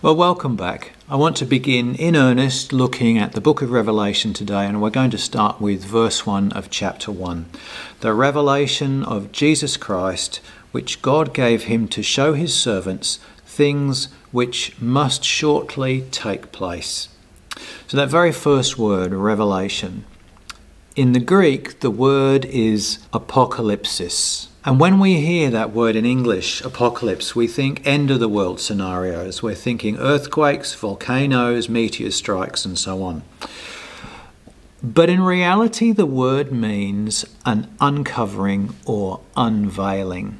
Well, welcome back. I want to begin in earnest looking at the book of Revelation today, and we're going to start with verse 1 of chapter 1. The revelation of Jesus Christ, which God gave him to show his servants things which must shortly take place. So that very first word, revelation. In the Greek, the word is apocalypsis. And when we hear that word in English, apocalypse, we think end of the world scenarios. We're thinking earthquakes, volcanoes, meteor strikes, and so on. But in reality, the word means an uncovering or unveiling.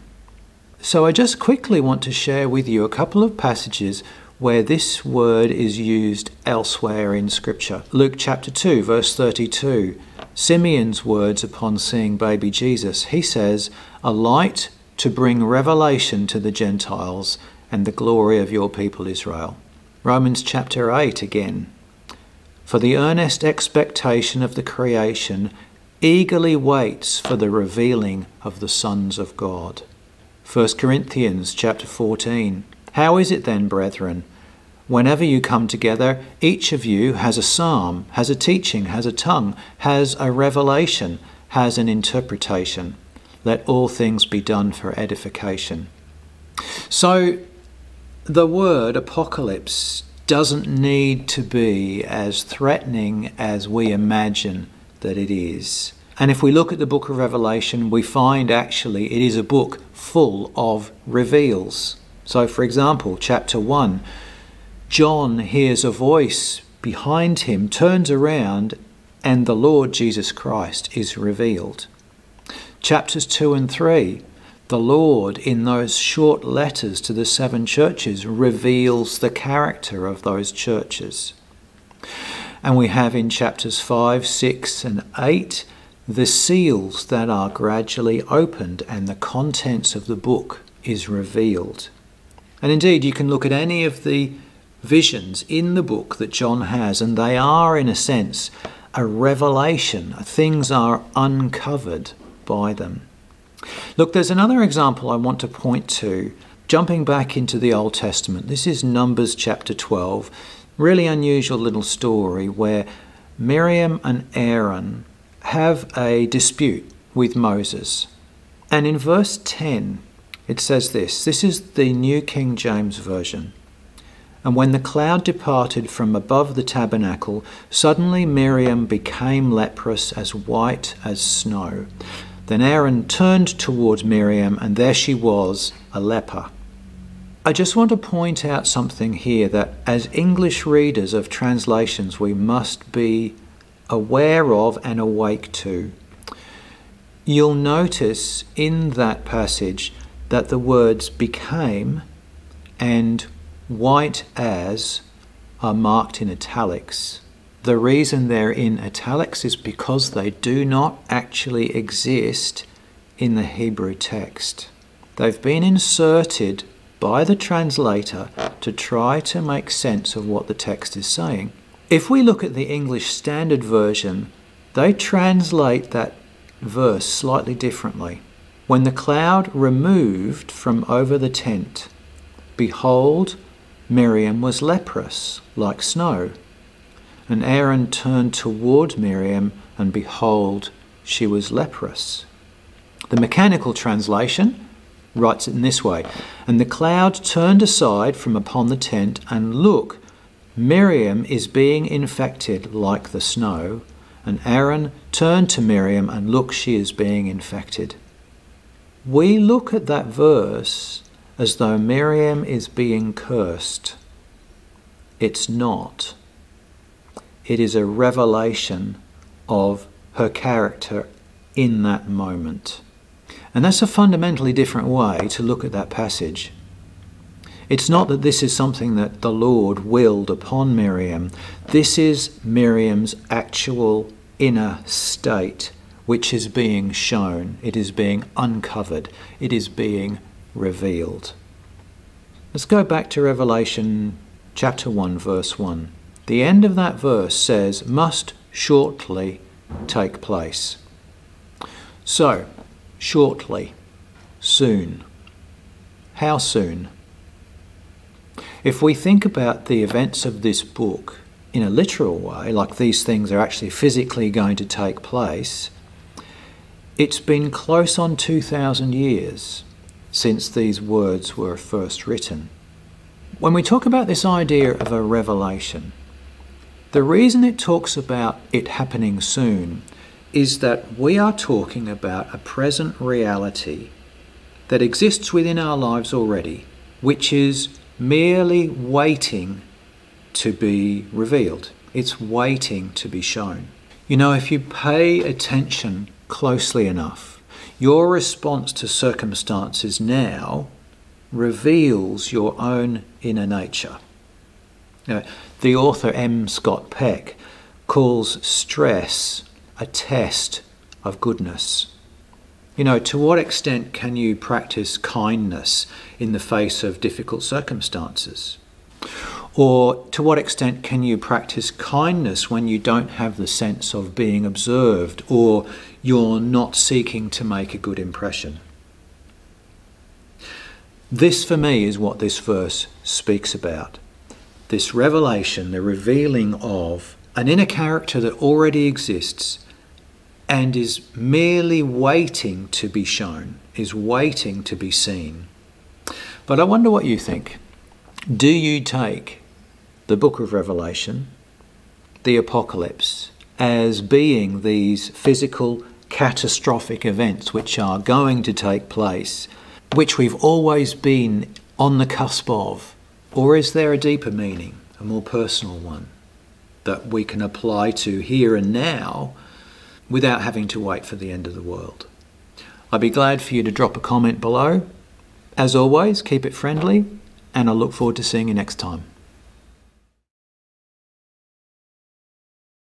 So I just quickly want to share with you a couple of passages where this word is used elsewhere in Scripture. Luke chapter 2, verse 32, Simeon's words upon seeing baby Jesus. He says, "A light to bring revelation to the Gentiles and the glory of your people Israel." Romans chapter 8 again, "For the earnest expectation of the creation eagerly waits for the revealing of the sons of God." 1 Corinthians chapter 14, "How is it then, brethren? Whenever you come together, each of you has a psalm, has a teaching, has a tongue, has a revelation, has an interpretation. Let all things be done for edification." So the word apocalypse doesn't need to be as threatening as we imagine that it is. And if we look at the book of Revelation, we find actually it is a book full of reveals. So, for example, chapter 1, John hears a voice behind him, turns around, and the Lord Jesus Christ is revealed. Chapters 2 and 3, the Lord, in those short letters to the seven churches, reveals the character of those churches. And we have in chapters 5, 6, and 8, the seals that are gradually opened and the contents of the book is revealed. And indeed, you can look at any of the visions in the book that John has, and they are, in a sense, a revelation. Things are uncovered by them. Look, there's another example I want to point to, jumping back into the Old Testament. This is Numbers chapter 12, really unusual little story where Miriam and Aaron have a dispute with Moses. And in verse 10, it says this. This is the New King James Version. "And when the cloud departed from above the tabernacle, suddenly Miriam became leprous, as white as snow. Then Aaron turned towards Miriam, and there she was, a leper." I just want to point out something here that as English readers of translations, we must be aware of and awake to. You'll notice in that passage that the words "became" and "white as" are marked in italics. The reason they're in italics is because they do not actually exist in the Hebrew text. They've been inserted by the translator to try to make sense of what the text is saying. If we look at the English Standard Version, they translate that verse slightly differently. "When the cloud removed from over the tent, behold, Miriam was leprous like snow. And Aaron turned toward Miriam, and behold, she was leprous." The Mechanical Translation writes it in this way: "And the cloud turned aside from upon the tent, and look, Miriam is being infected like the snow. And Aaron turned to Miriam, and look, she is being infected." We look at that verse as though Miriam is being cursed. It's not. It is a revelation of her character in that moment. And that's a fundamentally different way to look at that passage. It's not that this is something that the Lord willed upon Miriam. This is Miriam's actual inner state, which is being shown. It is being uncovered. It is being revealed. Let's go back to Revelation chapter 1, verse 1. The end of that verse says, "must shortly take place." So, shortly, soon. How soon? If we think about the events of this book in a literal way, like these things are actually physically going to take place, it's been close on 2,000 years since these words were first written. When we talk about this idea of a revelation, the reason it talks about it happening soon is that we are talking about a present reality that exists within our lives already, which is merely waiting to be revealed. It's waiting to be shown. You know, if you pay attention closely enough, your response to circumstances now reveals your own inner nature. Now, the author M Scott Peck calls stress a test of goodness. You know, to what extent can you practice kindness in the face of difficult circumstances? Or to what extent can you practice kindness when you don't have the sense of being observed or you're not seeking to make a good impression? This, for me, is what this verse speaks about. This revelation, the revealing of an inner character that already exists and is merely waiting to be shown, is waiting to be seen. But I wonder what you think. Do you take the book of Revelation, the apocalypse, as being these physical catastrophic events which are going to take place, which we've always been on the cusp of? Or is there a deeper meaning, a more personal one, that we can apply to here and now without having to wait for the end of the world? I'd be glad for you to drop a comment below. As always, keep it friendly, and I look forward to seeing you next time.